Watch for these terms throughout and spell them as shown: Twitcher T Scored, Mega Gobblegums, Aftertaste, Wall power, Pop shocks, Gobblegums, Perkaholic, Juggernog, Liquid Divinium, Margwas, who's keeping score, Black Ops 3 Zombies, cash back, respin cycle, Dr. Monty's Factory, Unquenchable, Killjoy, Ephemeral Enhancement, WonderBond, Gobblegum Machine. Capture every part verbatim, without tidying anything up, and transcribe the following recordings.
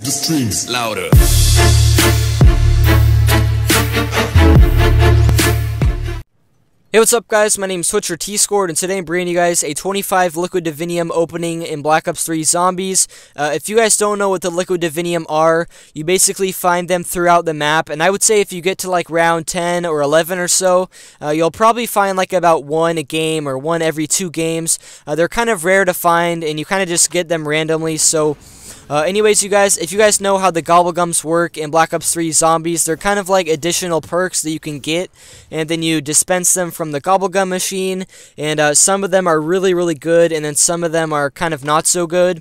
The stream's louder. Hey, what's up guys, my name's Twitcher T Scored, and today I'm bringing you guys a twenty-five Liquid Divinium opening in Black Ops three Zombies. Uh, if you guys don't know what the Liquid Divinium are, you basically find them throughout the map, and I would say if you get to like round ten or eleven or so, uh, you'll probably find like about one a game or one every two games. Uh, they're kind of rare to find, and you kind of just get them randomly, so... Uh, anyways, you guys, if you guys know how the Gobblegums work in Black Ops three Zombies, they're kind of like additional perks that you can get, and then you dispense them from the Gobblegum Machine, and uh, some of them are really, really good, and then some of them are kind of not so good.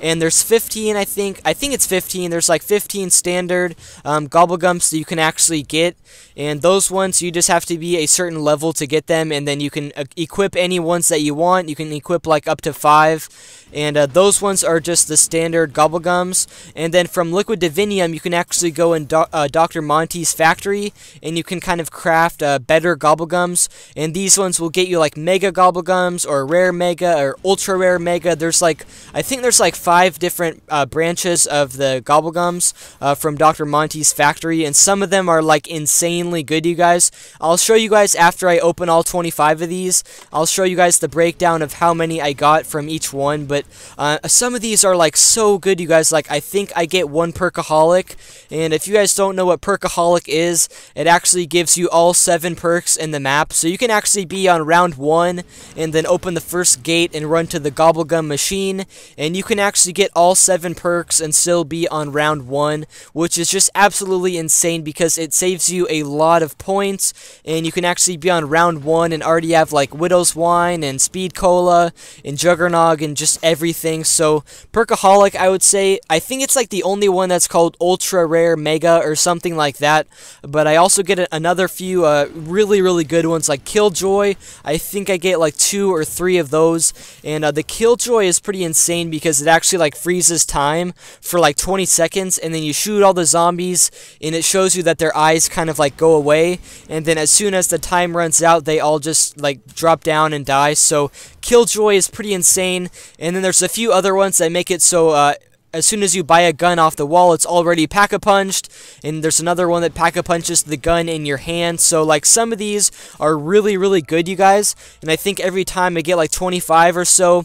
And there's fifteen, I think, I think it's fifteen, there's like fifteen standard um, Gobblegums that you can actually get, and those ones you just have to be a certain level to get them, and then you can uh, equip any ones that you want. You can equip like up to five, and uh, those ones are just the standard Gobblegums. And then from Liquid Divinium, you can actually go in do uh, Doctor Monty's Factory, and you can kind of craft uh, better Gobblegums, and these ones will get you like Mega Gobblegums, or Rare Mega, or Ultra Rare Mega. There's like, I think there's like five Five different uh, branches of the Gobblegums uh, from Doctor Monty's Factory, and some of them are like insanely good, you guys. I'll show you guys after I open all twenty-five of these. I'll show you guys the breakdown of how many I got from each one, but uh, some of these are like so good, you guys. Like, I think I get one Perkaholic, and if you guys don't know what Perkaholic is, it actually gives you all seven perks in the map, so you can actually be on round one and then open the first gate and run to the Gobblegum Machine, and you can actually to get all seven perks and still be on round one, which is just absolutely insane because it saves you a lot of points, and you can actually be on round one and already have like Widow's Wine and Speed Cola and Juggernog and just everything. So Perkaholic, I would say, I think it's like the only one that's called Ultra Rare Mega or something like that, but I also get another few uh, really really good ones like Killjoy. I think I get like two or three of those, and uh, the Killjoy is pretty insane because it actually like freezes time for like twenty seconds, and then you shoot all the zombies and it shows you that their eyes kind of like go away, and then as soon as the time runs out they all just like drop down and die. So Killjoy is pretty insane, and then there's a few other ones that make it so uh as soon as you buy a gun off the wall, it's already pack-a-punched, and there's another one that pack-a-punches the gun in your hand. So, like, some of these are really, really good, you guys, and I think every time I get, like, twenty-five or so,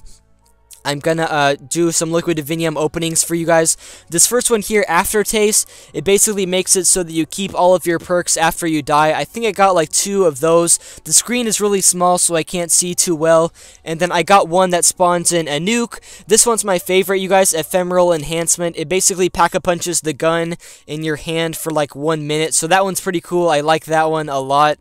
I'm gonna uh, do some Liquid Divinium openings for you guys. This first one here, Aftertaste, it basically makes it so that you keep all of your perks after you die. I think I got like two of those. The screen is really small so I can't see too well. And then I got one that spawns in a nuke. This one's my favorite, you guys, Ephemeral Enhancement. It basically pack-a-punches the gun in your hand for like one minute. So that one's pretty cool. I like that one a lot.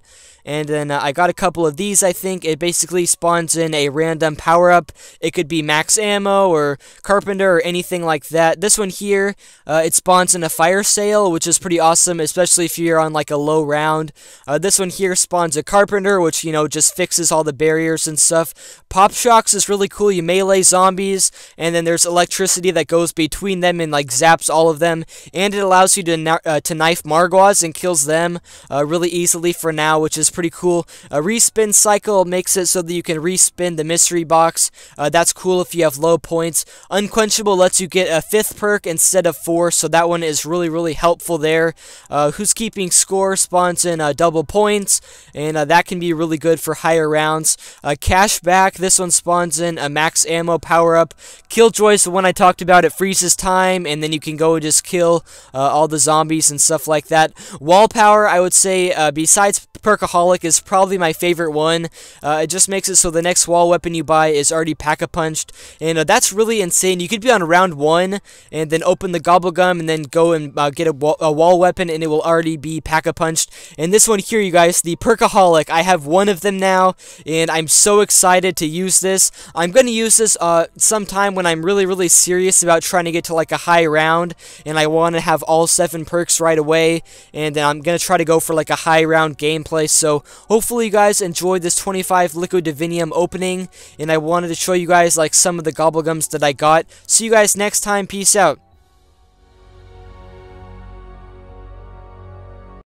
And then uh, I got a couple of these, I think. It basically spawns in a random power-up. It could be max ammo or carpenter or anything like that. This one here, uh, it spawns in a fire sale, which is pretty awesome, especially if you're on like a low round. Uh, this one here spawns a carpenter, which, you know, just fixes all the barriers and stuff. Pop shocks is really cool. You melee zombies, and then there's electricity that goes between them and like zaps all of them. And it allows you to, uh, to knife Margwas and kills them uh, really easily for now, which is pretty cool. A respin cycle makes it so that you can respin the mystery box. Uh, that's cool if you have low points. Unquenchable lets you get a fifth perk instead of four, so that one is really, really helpful there. Uh, Who's Keeping Score spawns in uh, double points, and uh, that can be really good for higher rounds. Uh, cash back, this one spawns in a max ammo power up. Killjoy's the one I talked about. It freezes time, and then you can go and just kill uh, all the zombies and stuff like that. Wall power, I would say, uh, besides Perkaholic, is probably my favorite one. Uh, it just makes it so the next wall weapon you buy is already pack-a-punched, and uh, that's really insane. You could be on round one and then open the Gobblegum and then go and uh, get a wall, a wall weapon, and it will already be pack-a-punched. And this one here, you guys, the Perkaholic, I have one of them now, and I'm so excited to use this. I'm going to use this uh, sometime when I'm really, really serious about trying to get to like a high round, and I want to have all seven perks right away, and then I'm going to try to go for like a high round gameplay. So So hopefully you guys enjoyed this twenty-five Liquid Divinium opening, and I wanted to show you guys like some of the Gobblegums that I got. See you guys next time. Peace out.